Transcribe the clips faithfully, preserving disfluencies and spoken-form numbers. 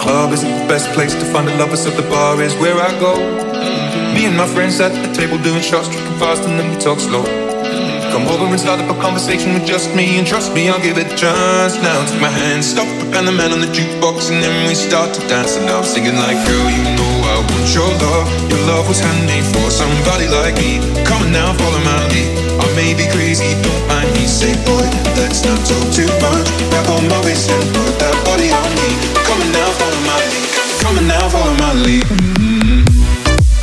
Club isn't the best place to find a lover, so the bar is where I go. Mm-hmm. Me and my friends at the table doing shots, drinking fast, and then we talk slow. Mm-hmm. Come over and start up a conversation with just me, and trust me, I'll give it a chance. Now take my hand, stop, and the man on the jukebox, and then we start to dance. And I'm singing like, girl, you know I want your love. Your love was handmade for somebody like me. Come on now, follow my lead. I may be crazy, don't mind me. Say, boy, let's not talk too much. Grab on my waist and put that body on me. Come on now, follow my lead. Come on now, follow my lead. Mm-hmm.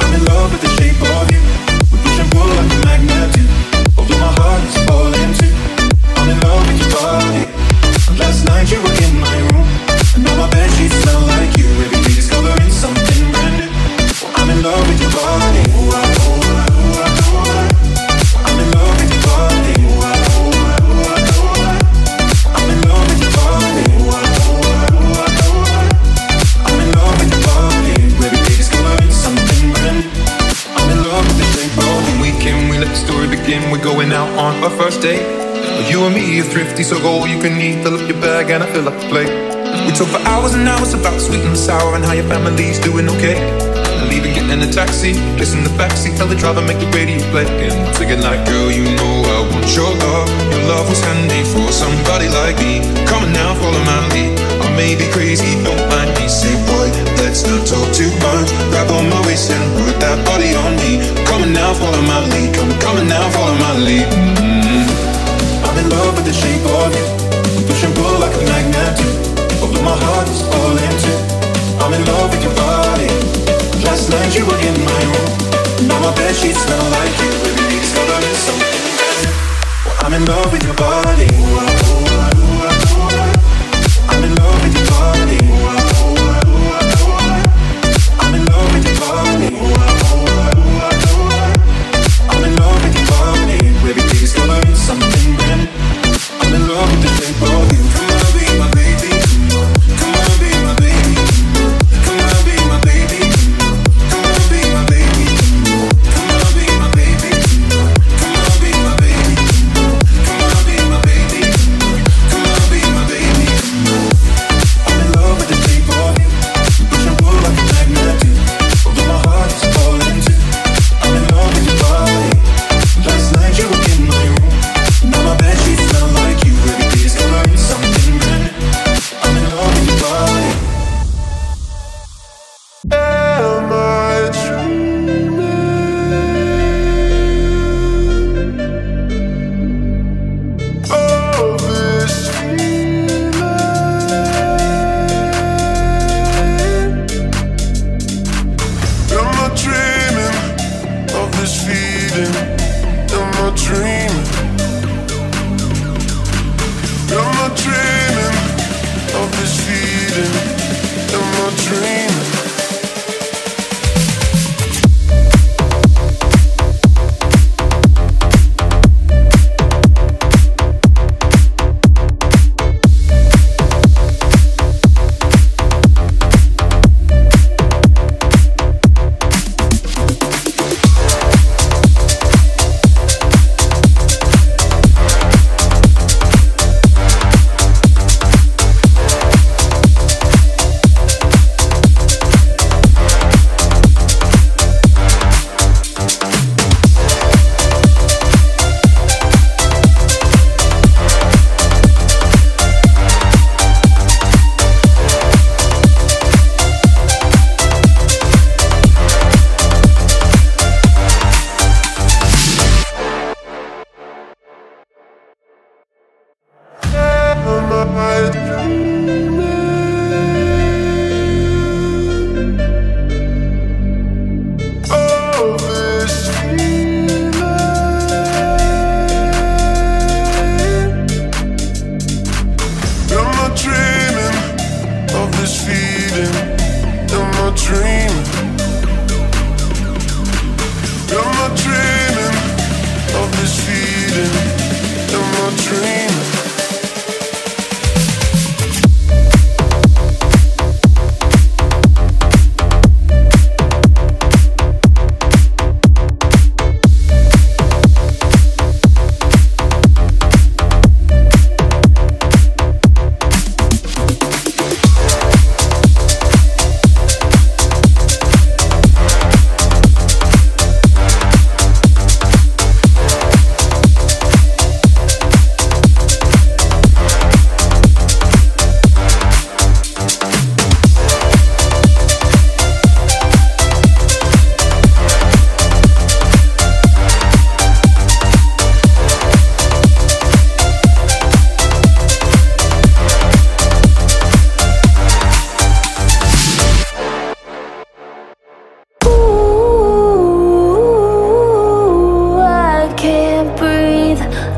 I'm in love with the shape of you. We push and pull like a magnet do. Although my heart is falling too. I'm in love with your body. And last night you were in my room, and now my bed sheets smell like you. Every day discovering something brand new. I'm in love with your body. Ooh, I, oh, I, oh, I, oh, I. I'm in love with your body. Ooh, I, oh, I, oh, I, oh, I. I'm in love with your body. Ooh, I, oh, I, oh, I, oh, I. I'm in love with your body. Every day discovering something brand new. I'm in love with the shape of you. Weekend, we let the story begin. We're going out on our first date. You and me are thrifty, so go all you can eat. Fill up your bag and I fill up the plate. We talk for hours and hours about sweet and sour, and how your family's doing okay. Leaving, getting in a taxi, kiss in the backseat. Tell the driver, make the radio play. And I'm singing like, girl, you know I want your love. Your love was handmade for somebody like me. Come on now, follow my lead. I may be crazy, don't mind me. Say, boy, let's not talk too much. Grab on my waist and put that body on me. Come on now, follow my lead. Come, come on now, follow my lead. Mm-hmm. I'm in love with the shape of you. We push and pull like a magnet do. Although my heart is falling too. I'm in love with your body. Last night you were in my room, now my bed sheets smell like you. Every day discovering something brand new. Well, I'm in love with your body. Ooh, I, ooh, I, ooh, I, ooh, I. I'm in love with your body. Ooh, I, ooh, I, ooh, I, ooh, I. I'm in love with your body. Ooh, I, ooh, I, ooh, I, ooh, I. I'm in love with your body. Every day discovering something. I'm in love with the shape of you. Come on, be my baby. Come on, be my baby. Come on, be my baby. Come on, be my baby. Come on, be my baby. Come on, be my baby. Come on, be my baby. Come on, be my baby. I'm in love with the shape of you. You push and pull like a magnet do. Although my heart is falling too. I'm in love with your body. Last night you were in my room, now my bed sheets smell like.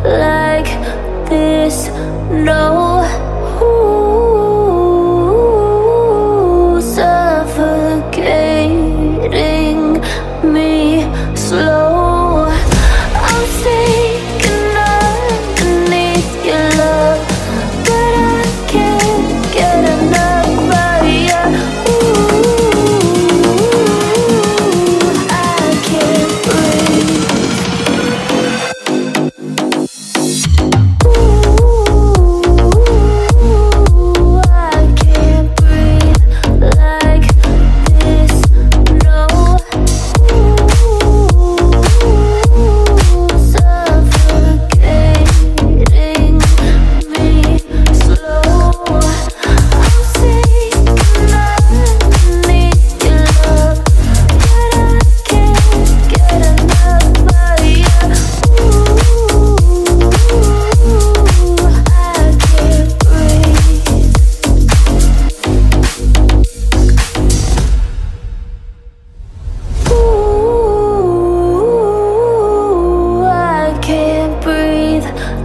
like this, no. Ooh, suffocating me slow. I'm sinking underneath your love, but I can't get enough of you. Ooh, I can't breathe.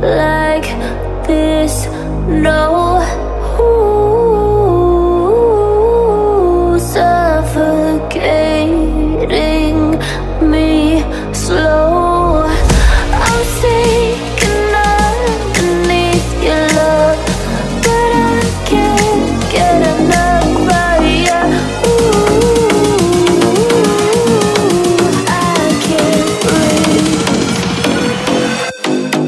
Like this, no. Ooh, suffocating me slow. I'm sinking underneath your love, but I can't get enough of you. Ooh, I can't breathe. It's too late.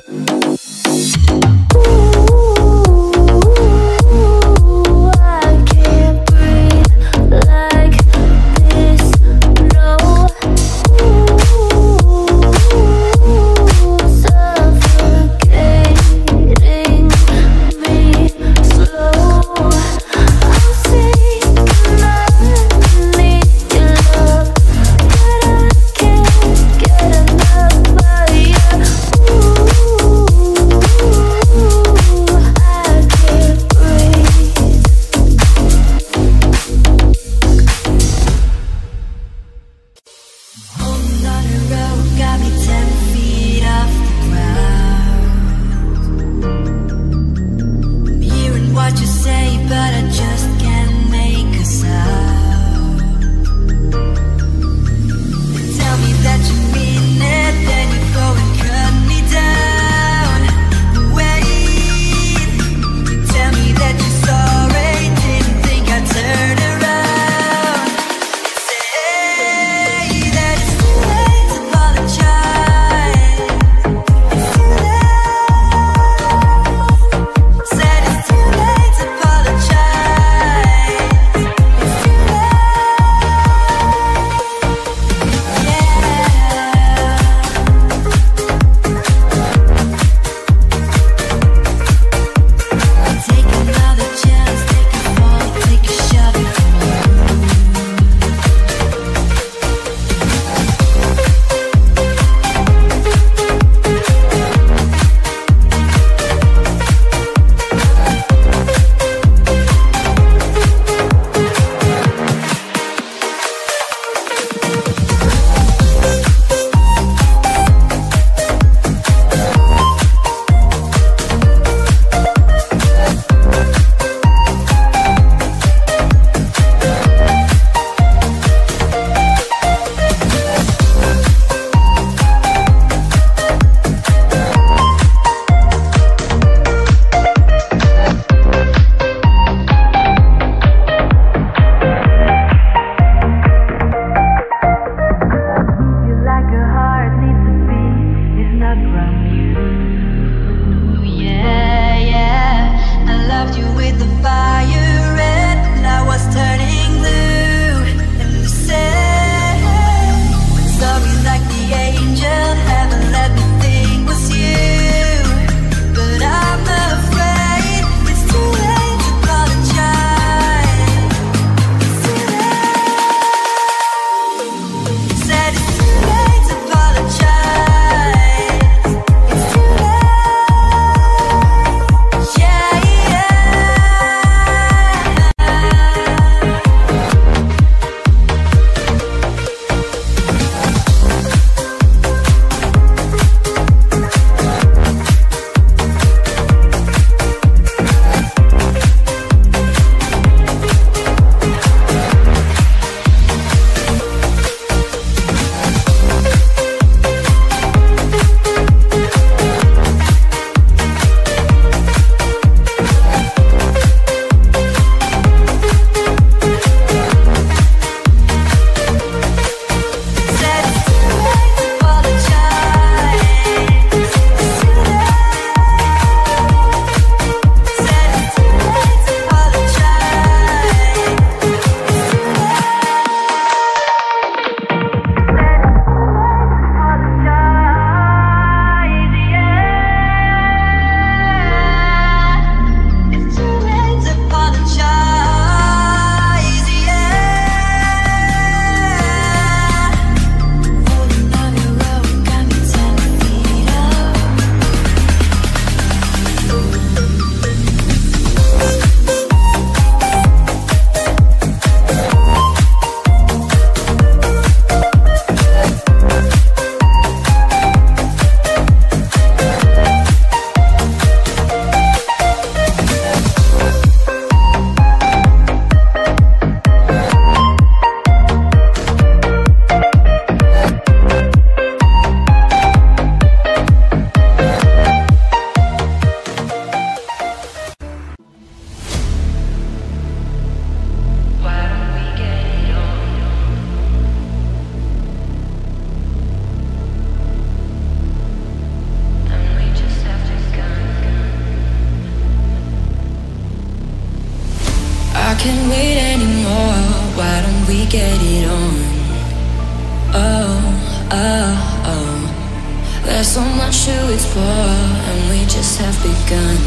There's so much to explore, and we just have begun.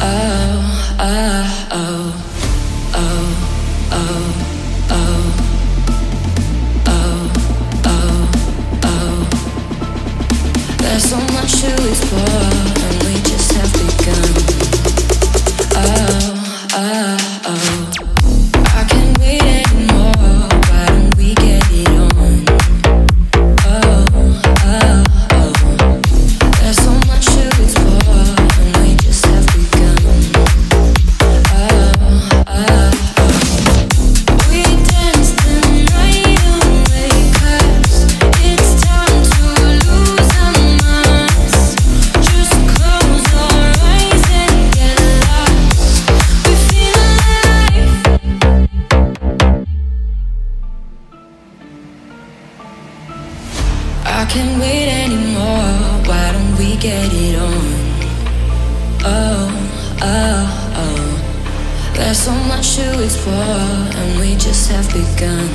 Oh, oh, oh, oh, oh, oh. There's so much to explore, and we just have begun. Oh, oh, oh. I can't wait anymore. Why don't we get it on? Oh, oh, oh. There's so much to explore, and we just have begun. Oh, oh, oh. We dance the night away, 'cause it's time to lose. I can't wait anymore, why don't we get it on? Oh, oh, oh. There's so much to explore, and we just have begun.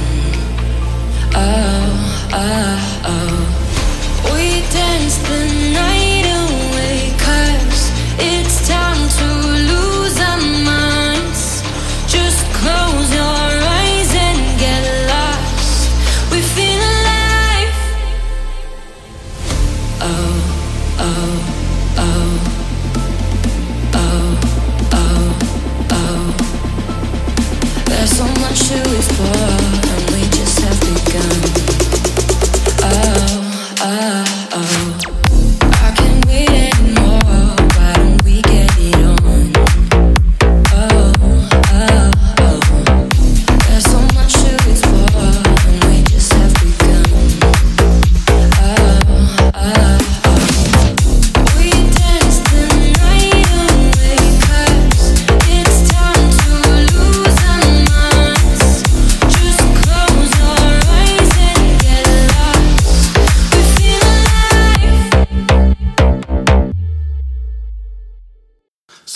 Oh, oh, oh. We dance the night away, 'cause it's time to lose our minds. Just close your eyes and get lost. We feel alive. Oh, oh, oh, oh, oh, oh. There's so much to explore, and we just have begun. Oh, oh, oh. I can't wait anymore, why don't we get it on? Oh, oh, oh. There's so much to explore, and we just have begun. Oh, oh.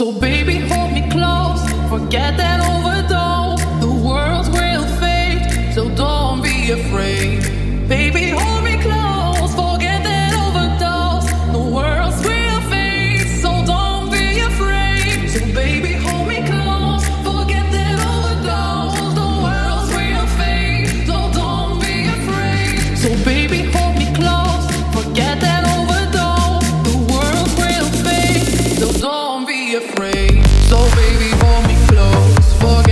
So baby, hold me close, forget that overdose, the world's real fake, so don't be afraid. Baby, hold me close, forget that overdose, the world's real fake, so don't be afraid. So baby, hold me close, forget that overdose, the world's real fake, so don't be afraid. So baby, hold me close, forget that. Afraid, so baby, hold me close. Forget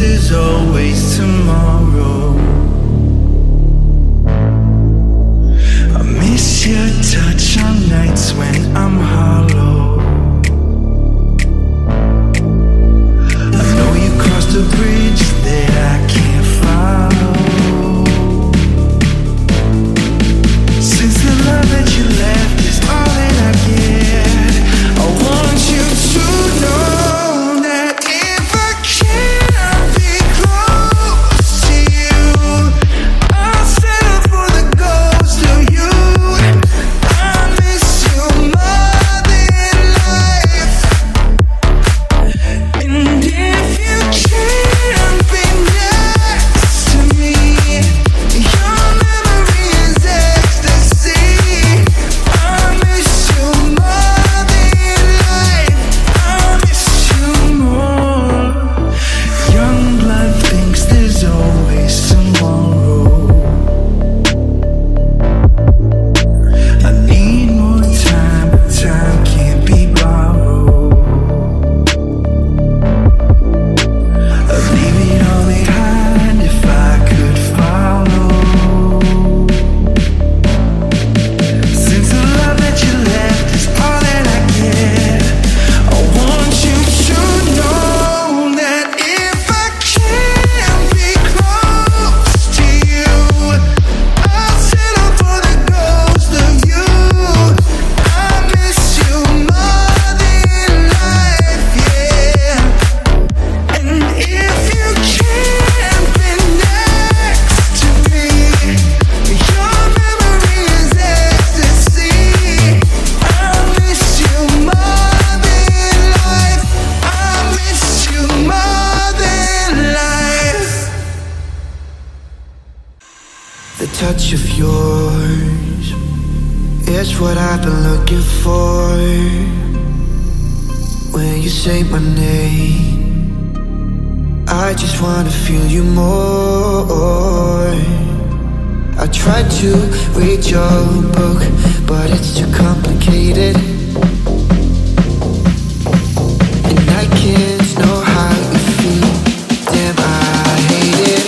There's always tomorrow. I miss your touch on nights when I'm hollow. I know you crossed a bridge that I can't follow. Since the love that you left is all that I get, I want you to know that if I can touch of yours is what I've been looking for. When you say my name, I just wanna feel you more. I tried to read your book, but it's too complicated, and I can't know how you feel. Damn, I hate it.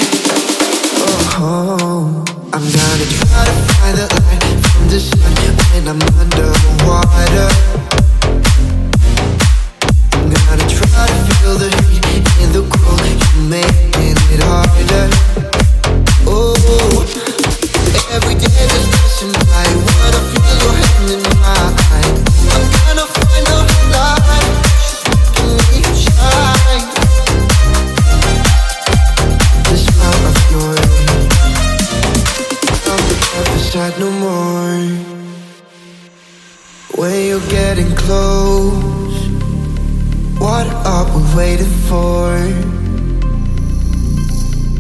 Oh, I'm gonna try to find the light from the sun when I'm underwater. I'm gonna try to feel the heat in the cold, you're making it harder. Oh, every day there's passion by, when I feel your hand in mine, I'm gonna find a light, can we shine? This love of yours, no more. When you're getting close, what are we waiting for?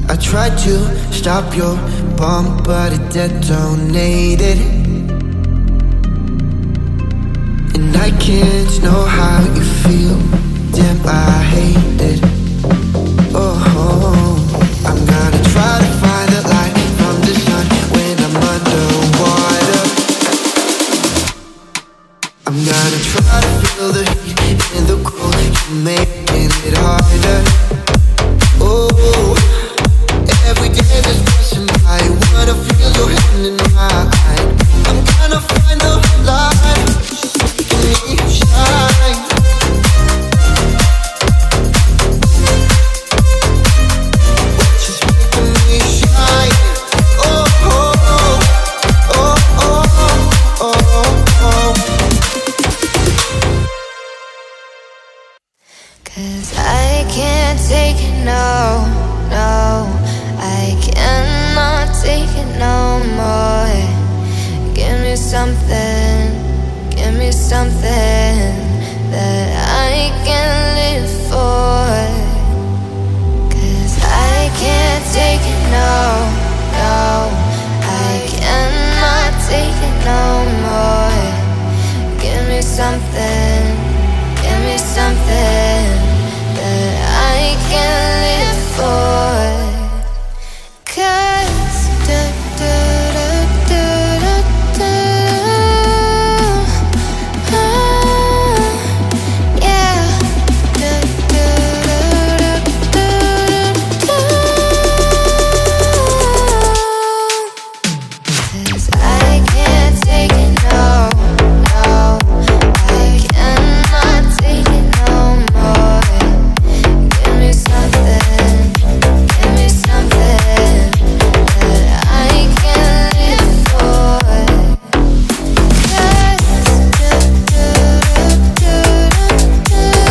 I tried to stop your bomb, but it detonated, and I can't know how you feel. Damn, I hate it. Oh, I'm gonna try to find the light from the sun underwater. I'm gonna try to feel the heat and the cold, you're making it harder. Oh, every day that's passing by, when I feel your hand in mine, I'm gonna find the light, can we shine? 'Cause I can't take it no, no, I cannot take it no more. Give me something, give me something that I can live for. 'Cause I can't take it no, no, I cannot take it no more. Give me something, give me something that I can live for. 'Cause da, da, da, da, da, da. Oh, yeah. Da, da, da, da, da, da. 'Cause I can't take it no. Take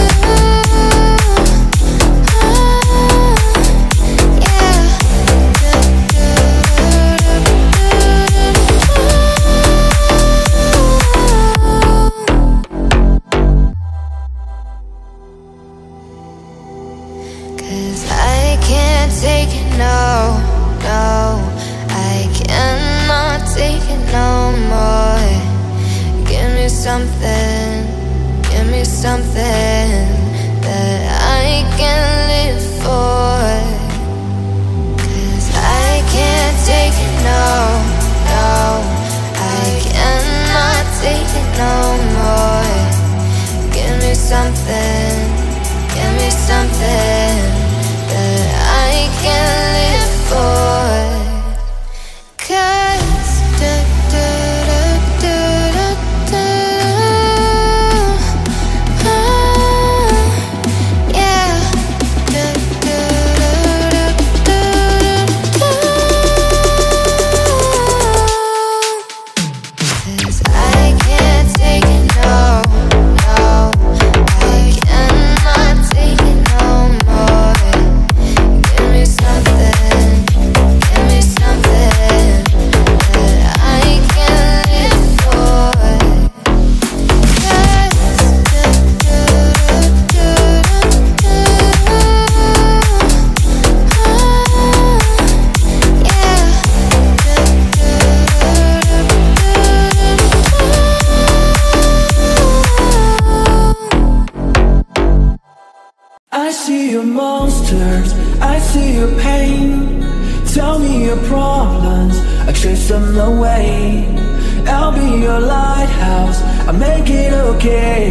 it no, no, I cannot take it no more. Give me something, give me something that I can live for. 'Cause I can't take it no, no, I cannot take it no more. Give me something, give me something that I can live for. 'Cause da, da, da, da, da, da. Oh, yeah. Da, da, da, da, da, da. 'Cause I can't take it no, no, I cannot take it no more. I see your monsters, I see your pain. Tell me your problems, I chase them away. I'll be your lighthouse, I'll make it okay.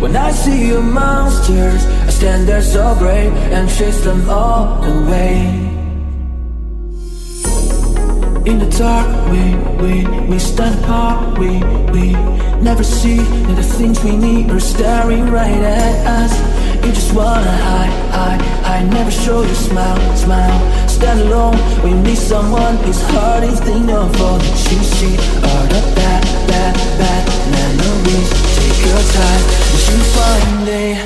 When I see your monsters, I stand there so brave and chase them all away. In the dark, we, we, we stand apart. We, we never see that the things we need are staring right at us. You just wanna hide, hide, hide, never show your smile, smile. Stand alone when you need someone, it's hard to think of all that you see. All the bad, bad, bad memories. Take your time, and you find it.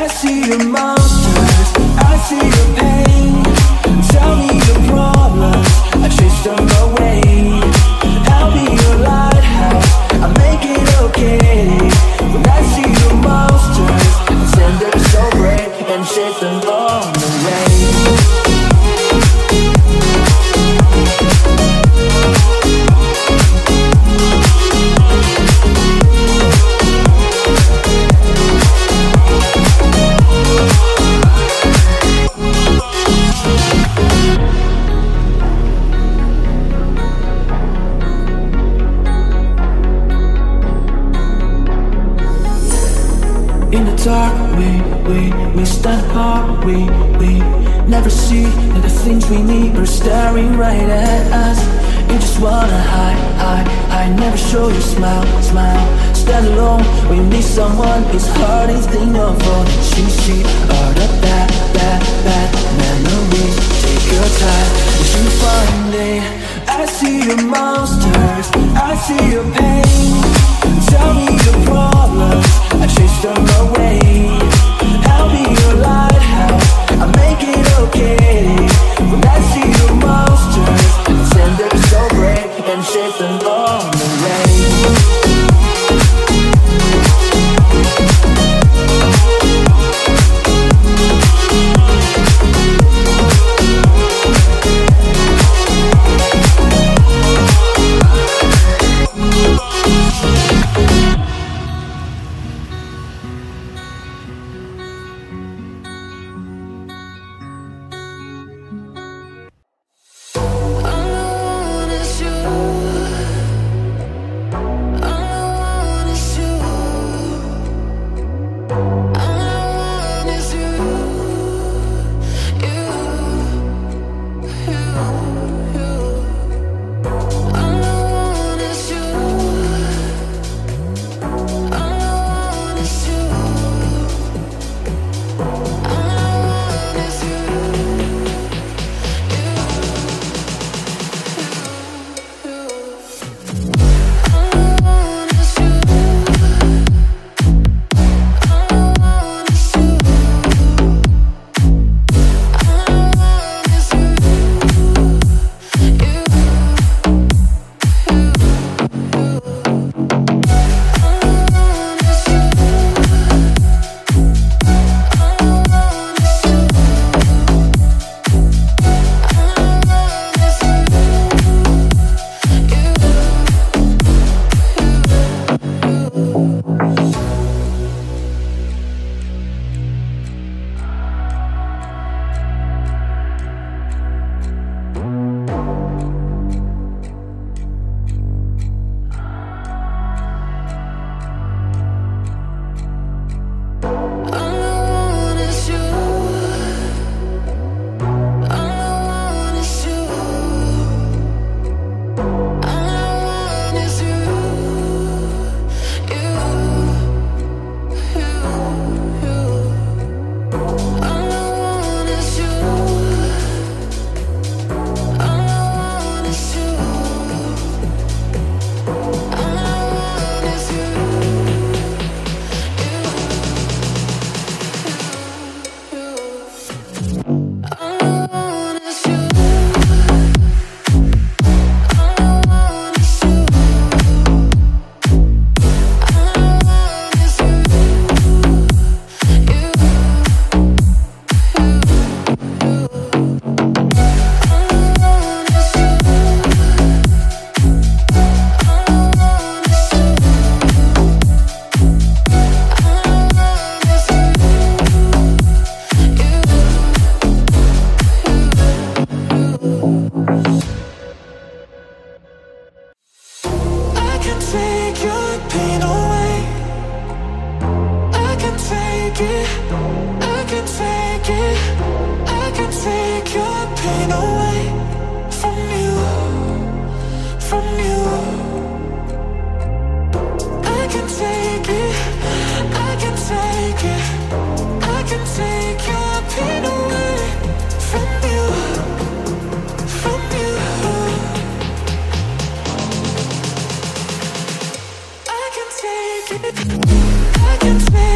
I see your monsters, I see your pain. Tell me your problems, I chase them away. I'll be your lighthouse, I'll make it okay. When I see your monsters, send them so great and chase them all away. Dark, we, we, we stand apart. We, we never see that the things we need are staring right at us. You just wanna hide, hide, hide, never show your smile, smile. Stand alone when you need someone, it's hard to think of all that you see. All the bad, bad, bad memories. Take your time, as you find it. I see your monsters, I see your pain. Tell me your problems, I chase them away. I'll be your life. take it, I can take it, I can take your pain away from you, from you. I can take it, I can take it, I can take your pain away from you, from you. I can take it, I can take it.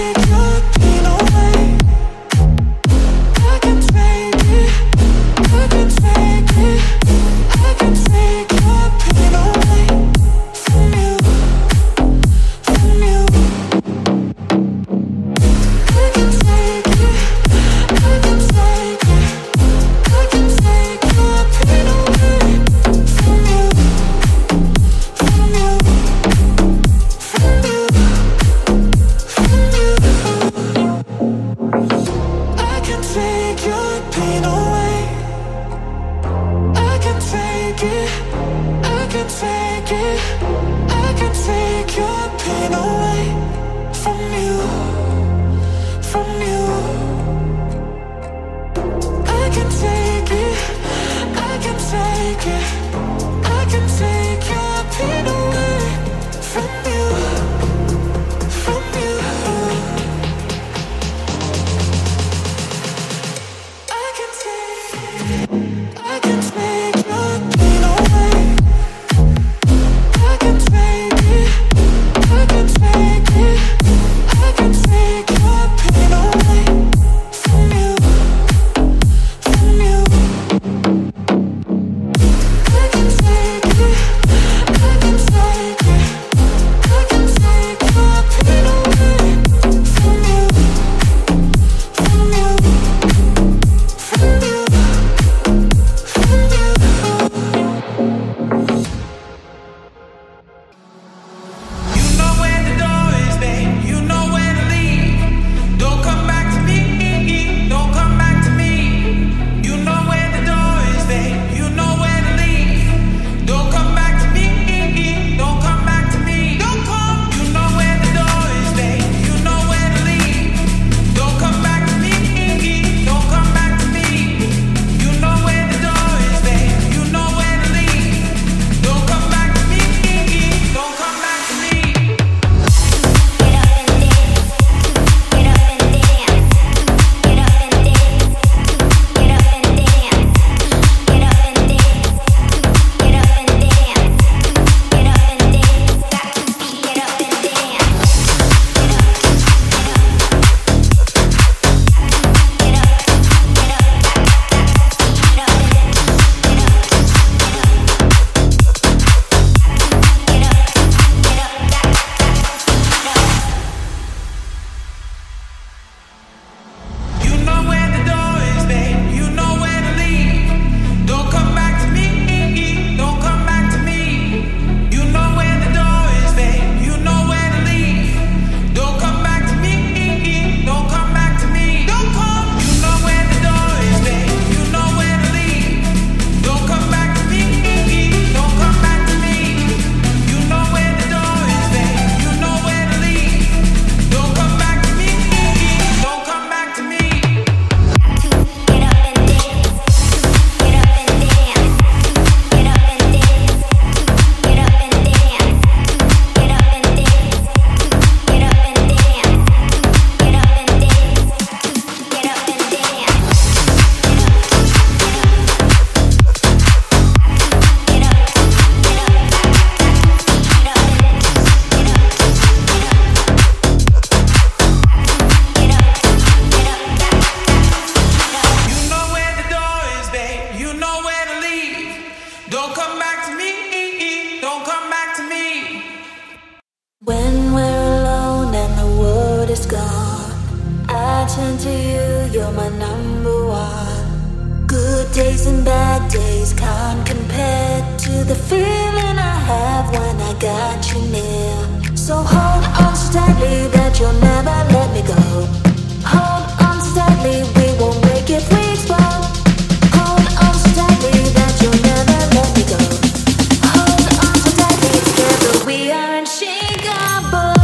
Unshakable,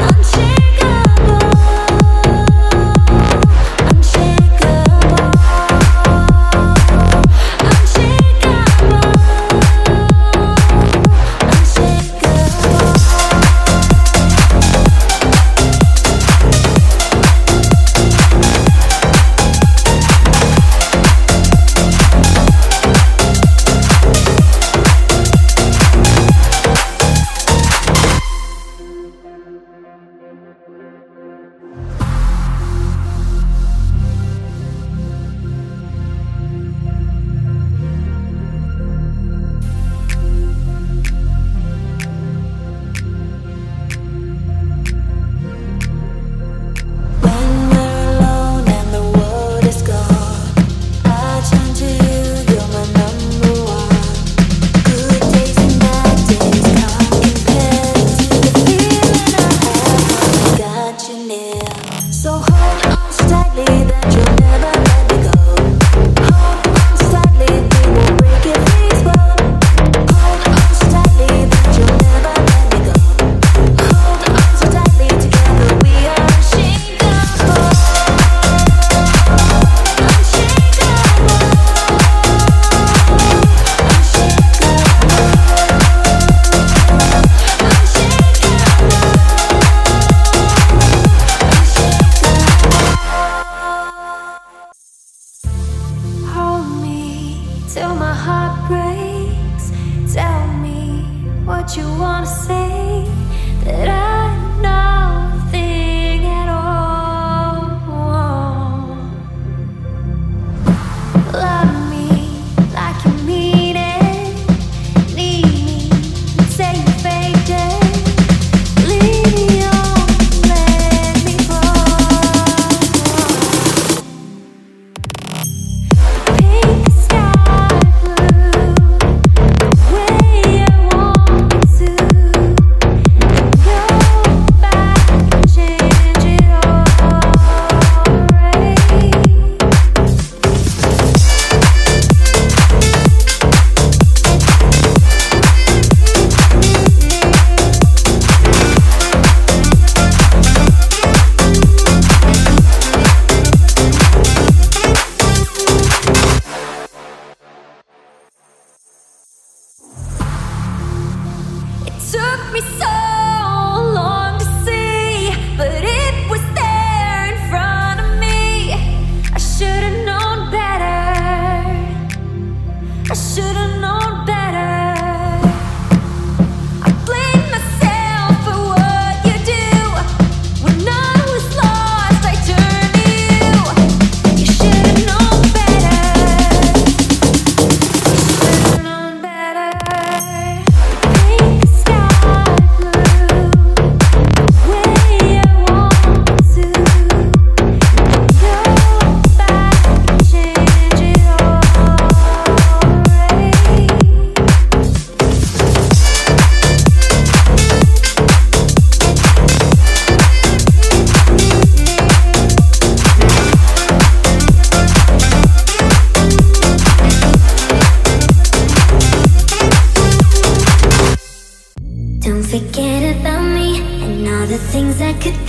unshakable.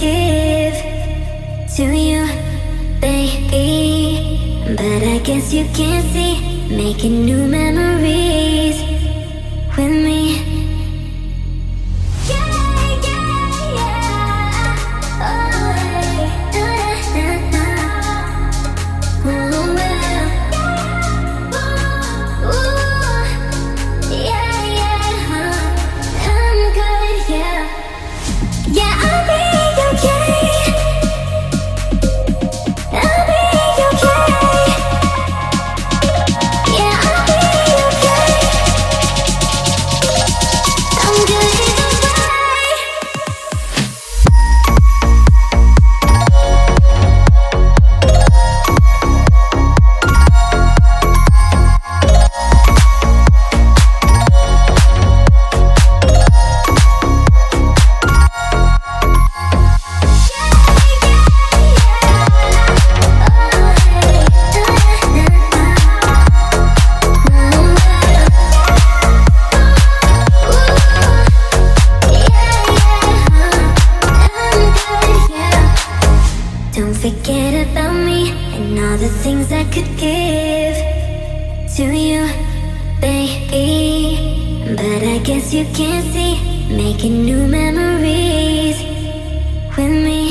give to you, baby. But I guess you can't see making new memories with me. Forget about me and all the things I could give to you, baby. But I guess you can't see making new memories with me.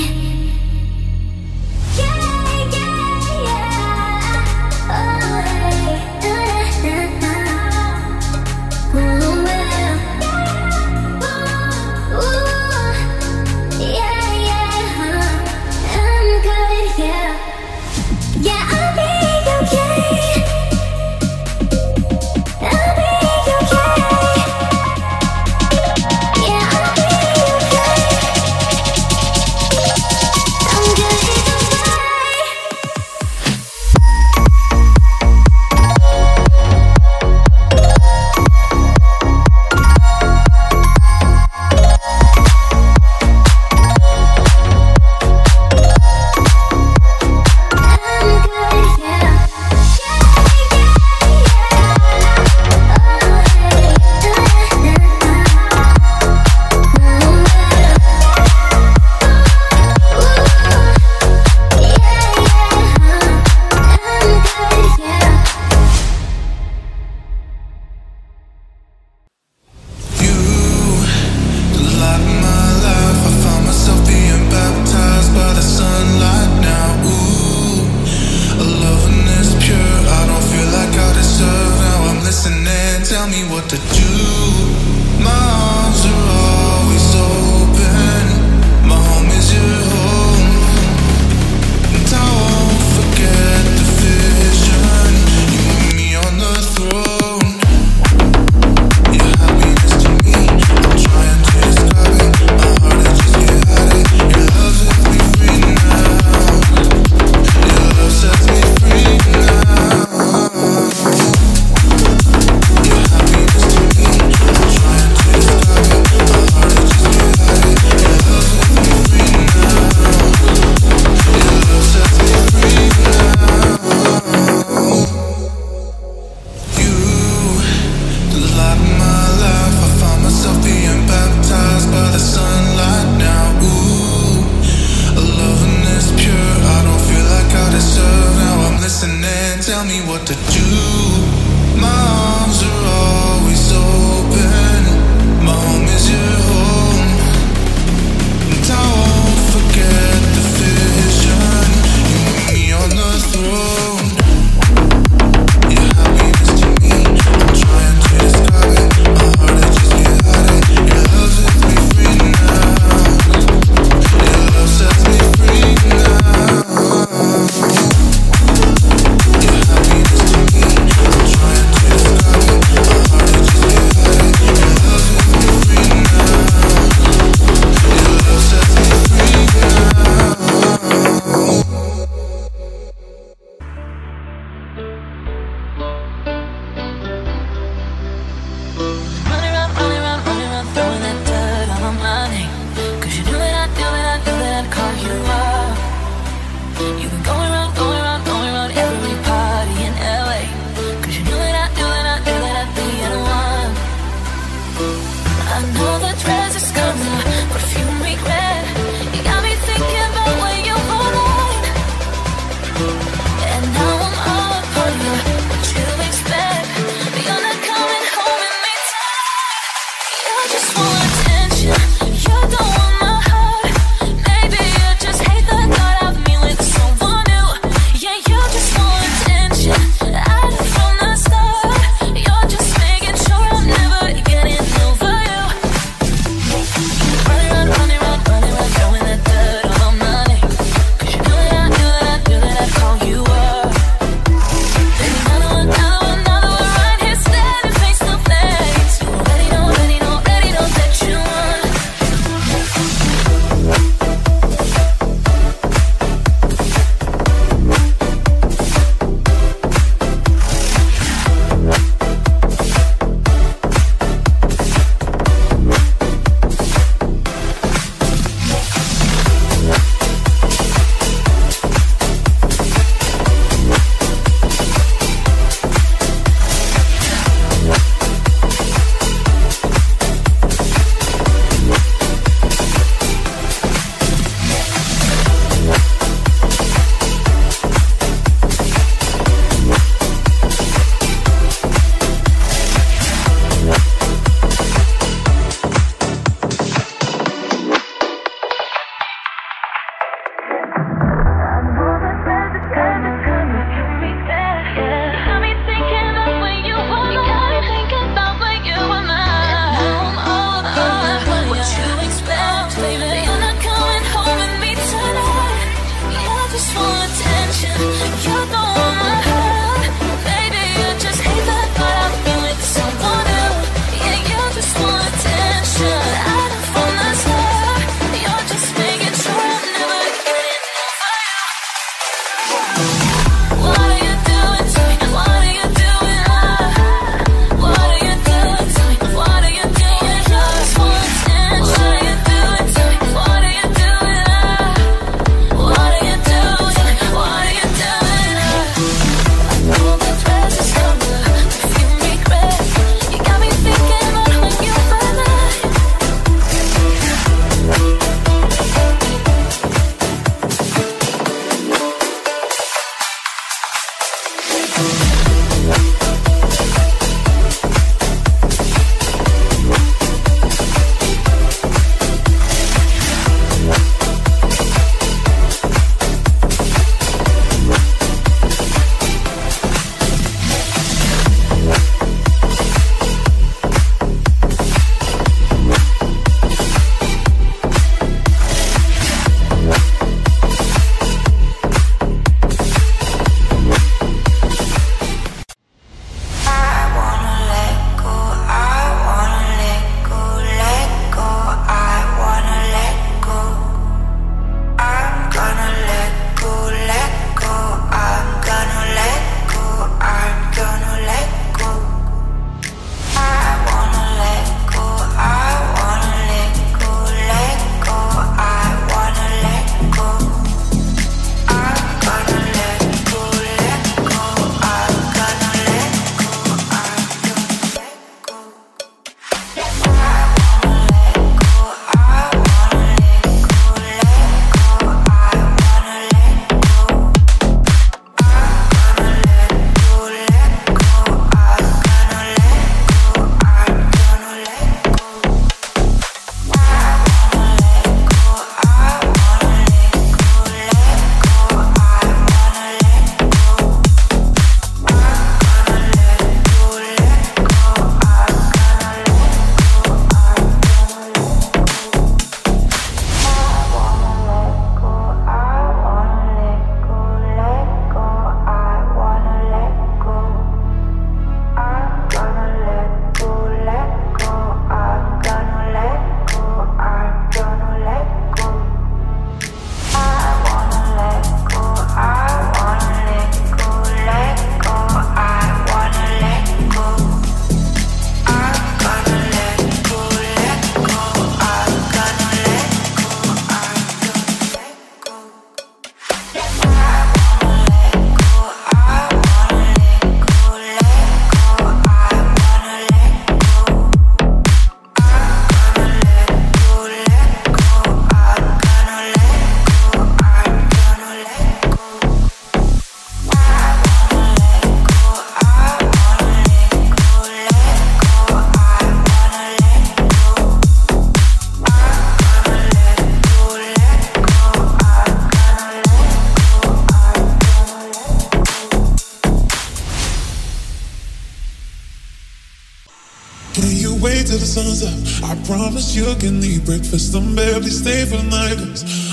I promise you can eat breakfast and barely stay for night.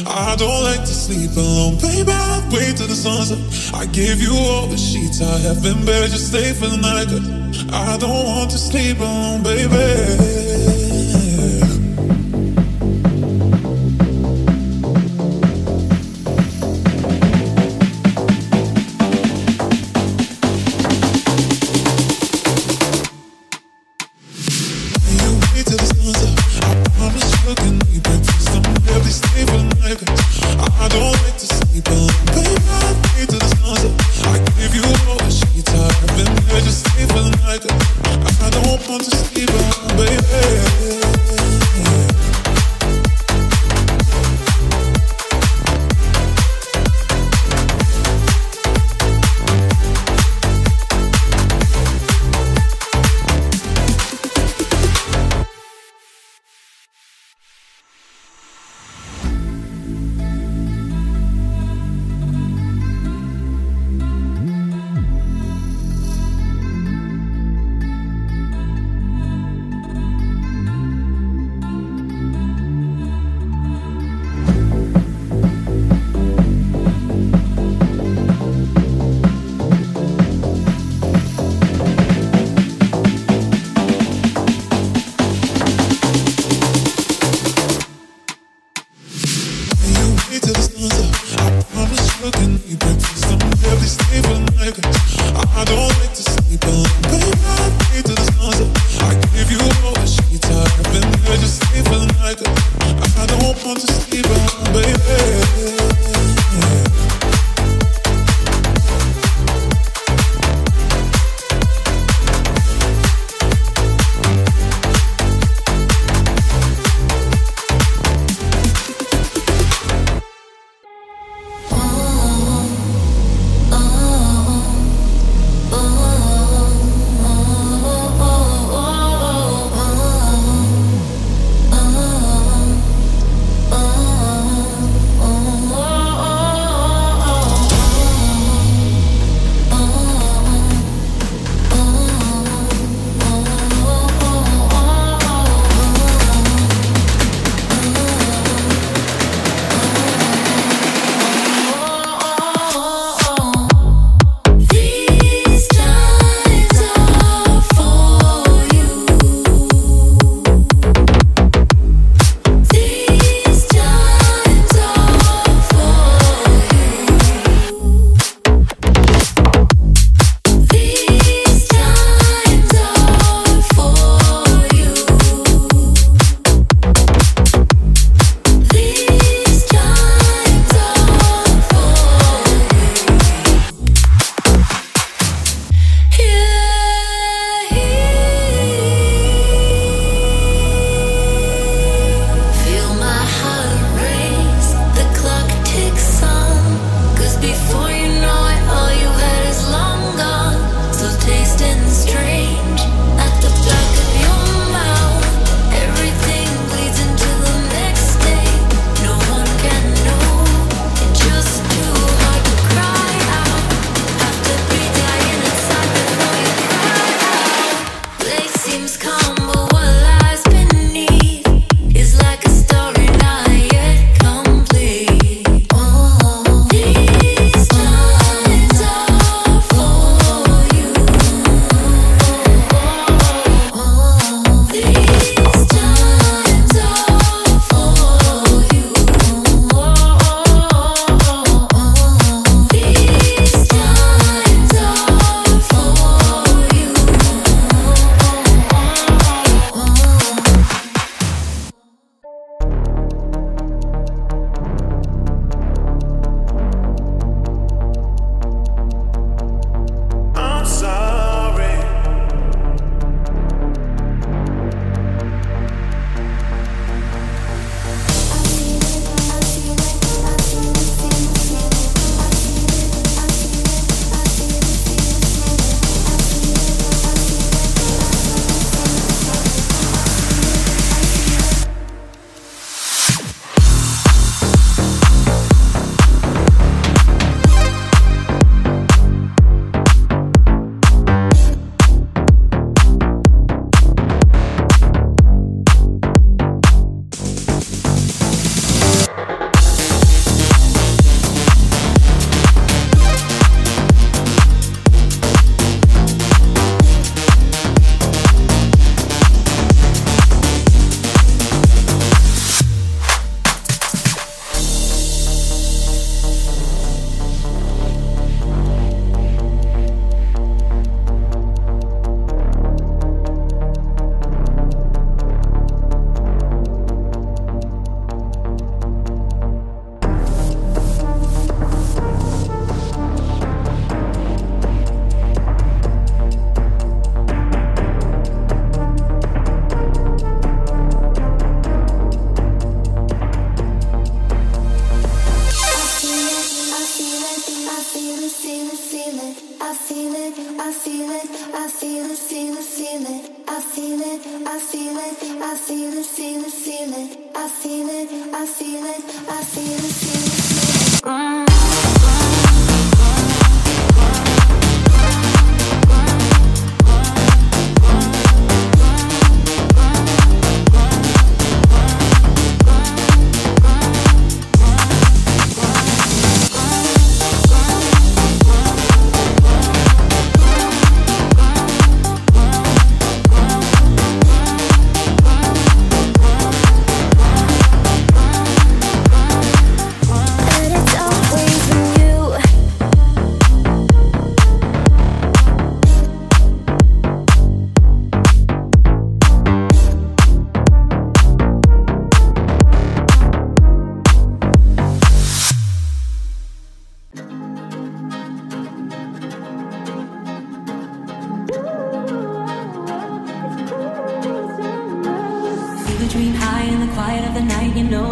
I don't like to sleep alone, baby, I'll wait till the sunset. I gave you all the sheets I have in bed, just stay for the night. I don't want to sleep alone, baby. I don't want to sleep on, baby.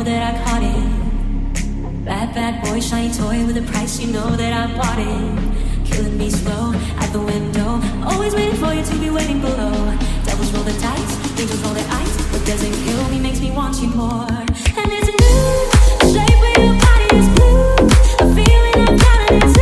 that I caught it. Bad, bad boy, shiny toy with a price, you know that I bought it. Killing me slow, out the window, always waiting for you to be waiting below. Devils roll the dice, angels roll their eyes. What doesn't kill me makes me want you more. And it's a new shape where your body is blue. A feeling I've gotten into.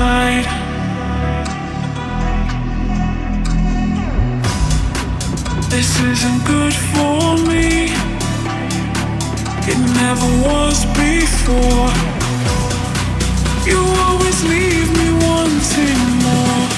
side. This isn't good for me. It never was before. You always leave me wanting more.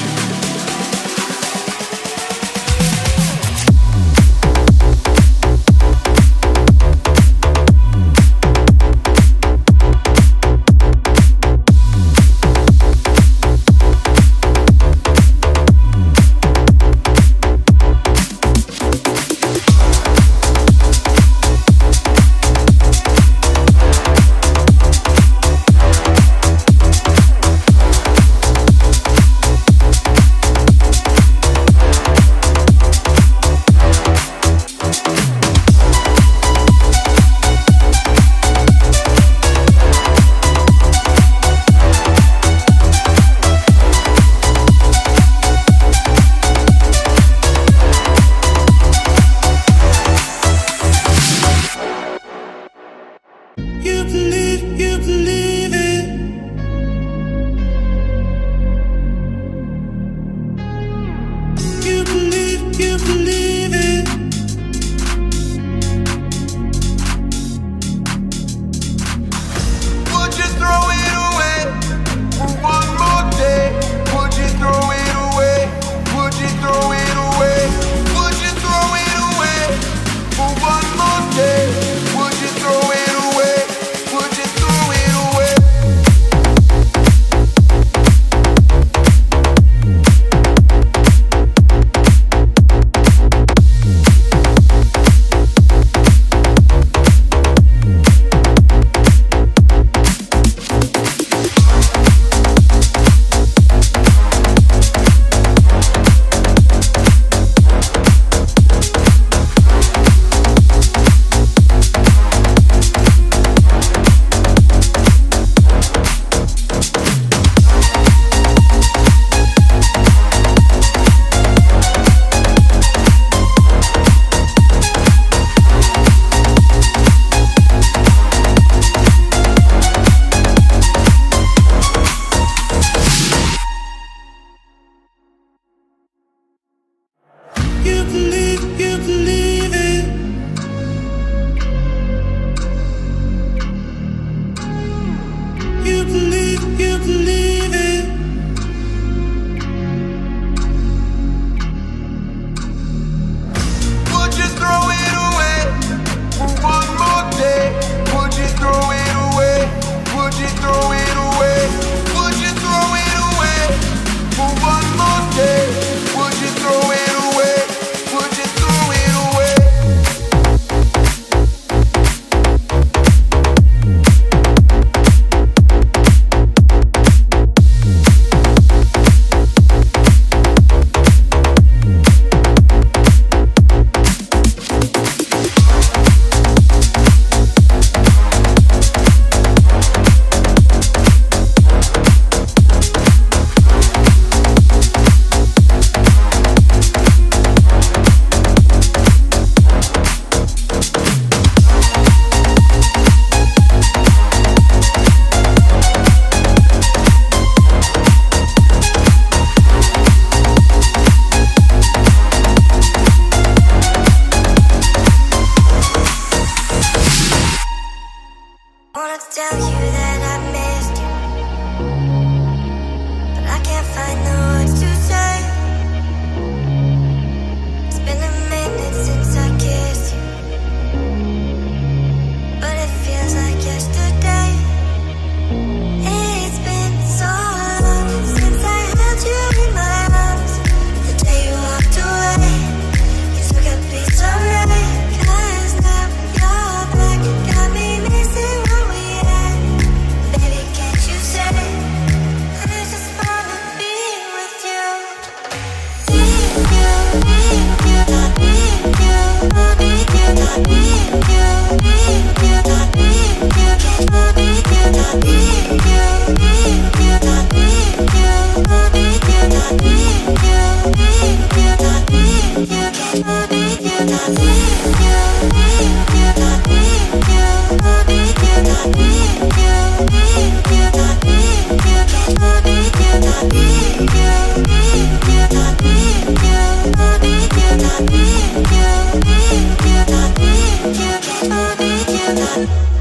It isn't all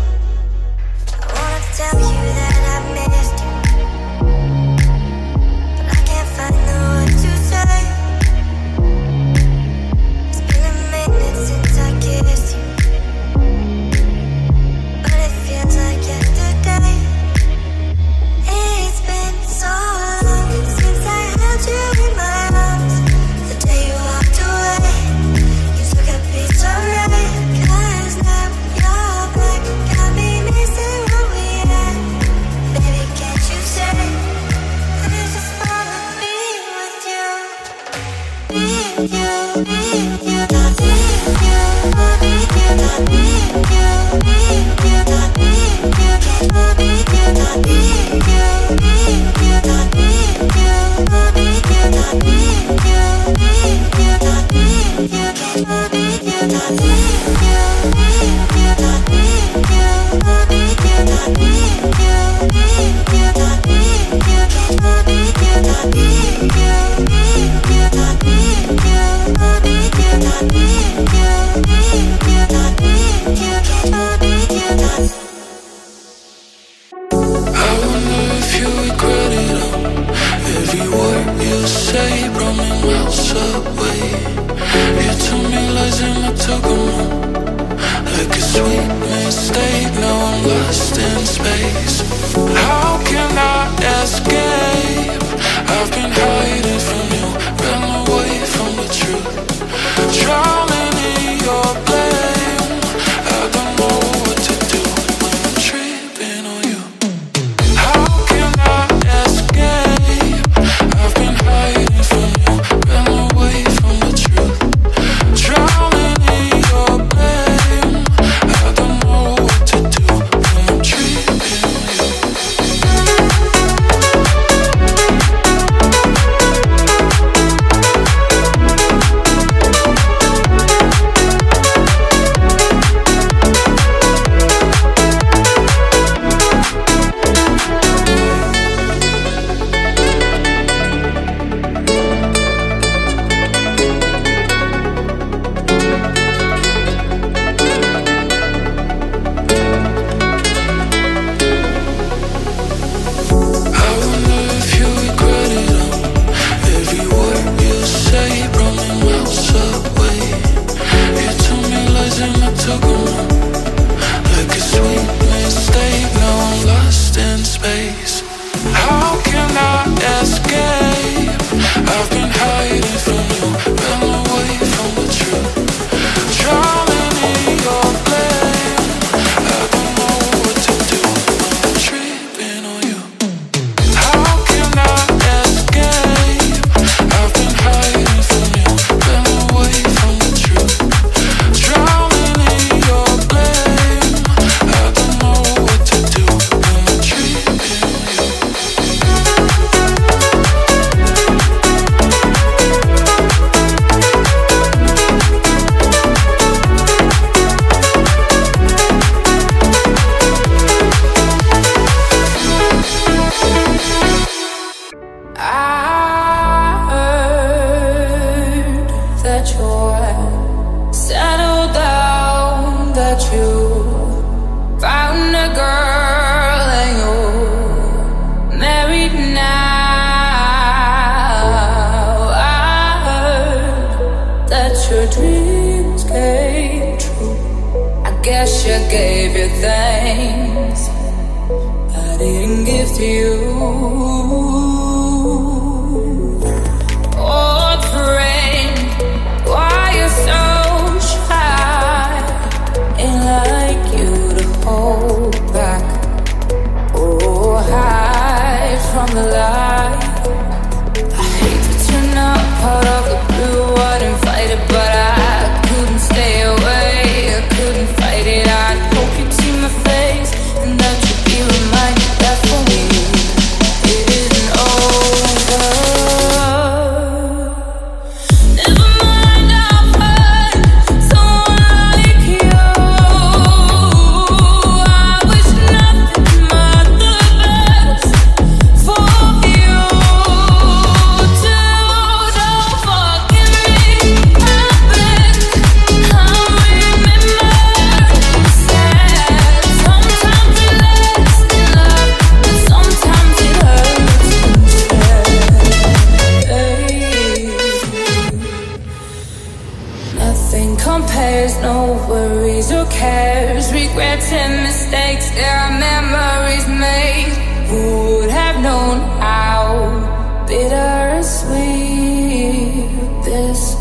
regrets and mistakes, there are memories made. Who would have known how bitter and sweet this?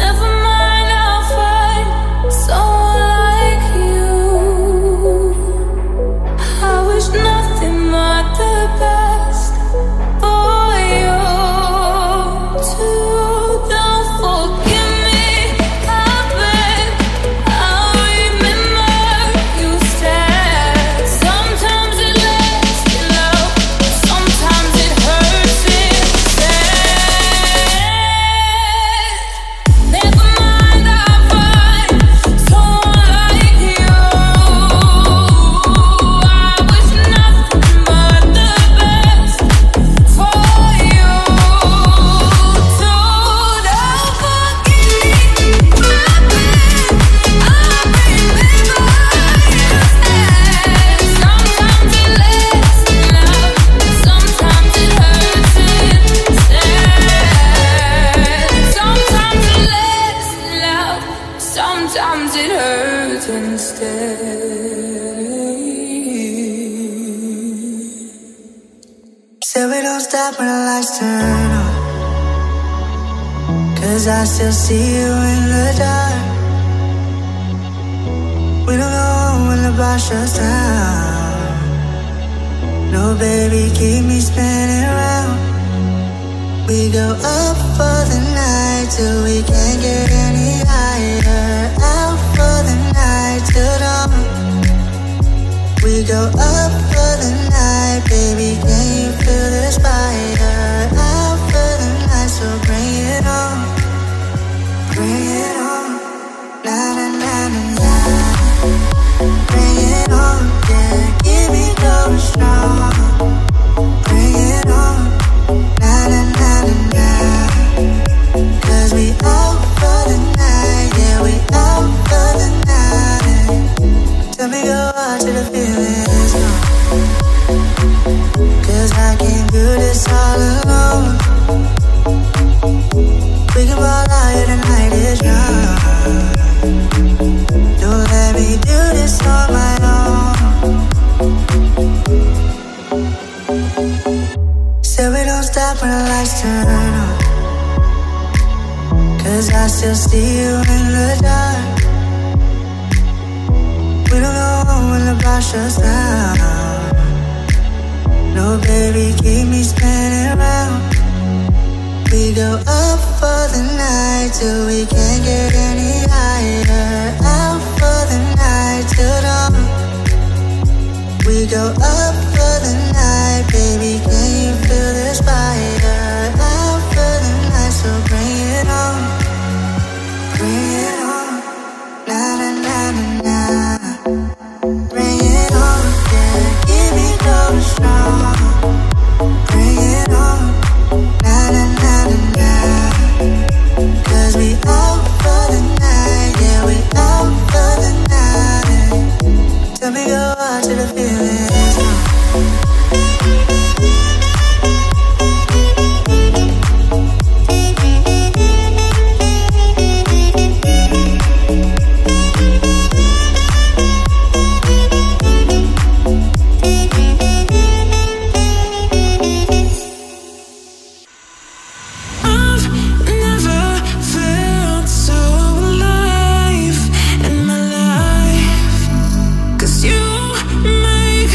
Never mind, I'll find someone like you. I wish nothing but the best for you too. Sometimes it hurts instead. Said we don't stop when the lights turn on, cause I still see you in the dark. We don't go home when the bar shuts down. No baby, keep me spinning round. We go up for the night till we can't get any higher. Out for the night till dawn. We go up for the night, baby, can you feel this fire? Out for the night, so bring it on. Bring it on. Na na na na na. Bring it on, yeah. Keep me going strong. Bring it on. Na na na na na. Cause we out for the night, yeah, we out for the night. Tell me go out till the feeling's gone, cause I can't do this all alone. We can ball out here, the night is young. Don't let me do this on my own. Said we don't stop when the lights turn on, cause I still see you in the dark. We don't go home when the bar shuts down. No baby, keep me spinning round. We go up for the night till we can't get any higher. Out for the night till dawn. We go up for the night, baby, can you feel this fire? Out for the night, so bring it on. Bring it on, na na na na na. Bring it on, yeah, keep me going strong. Bring it on, na na na na na. Cause we out for the night, yeah, we out for the night. Tell me go out till the feeling's gone. Make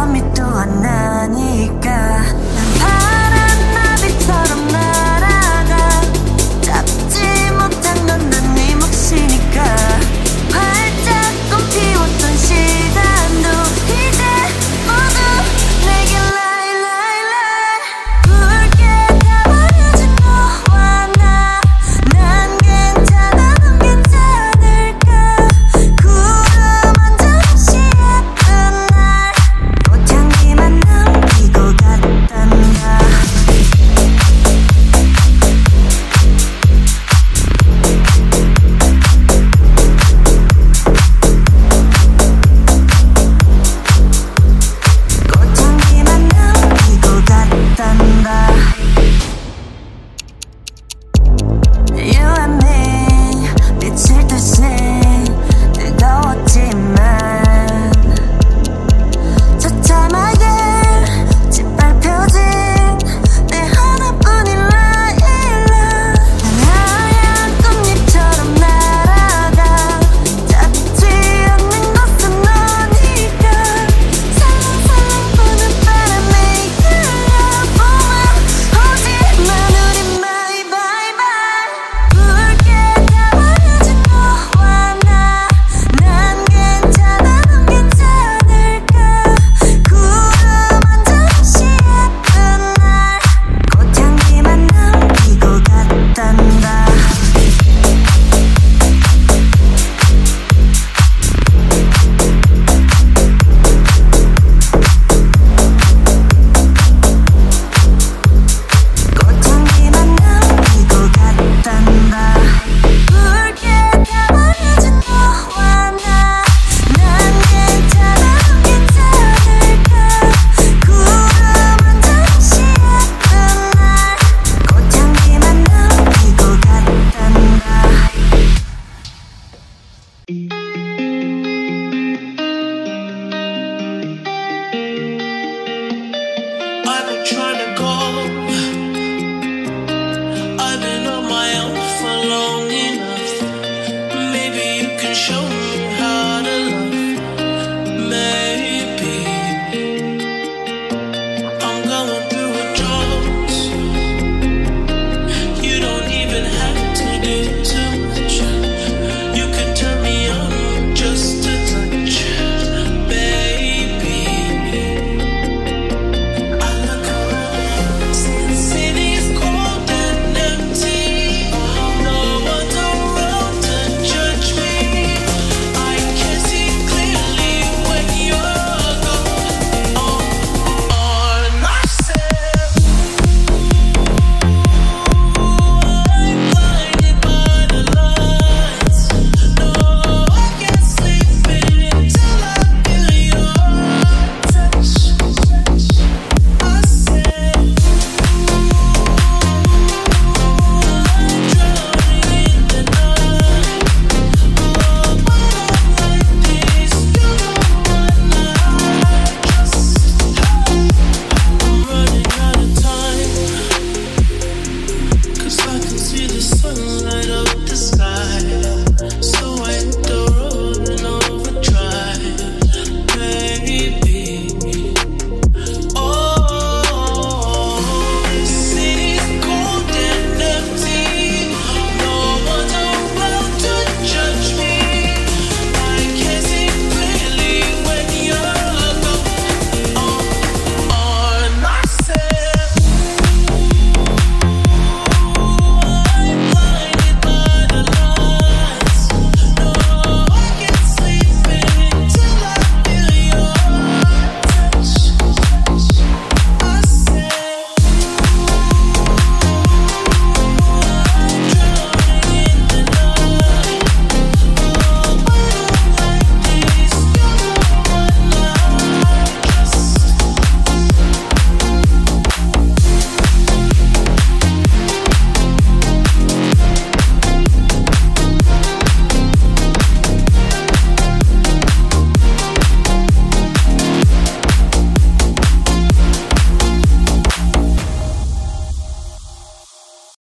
love me, do I now?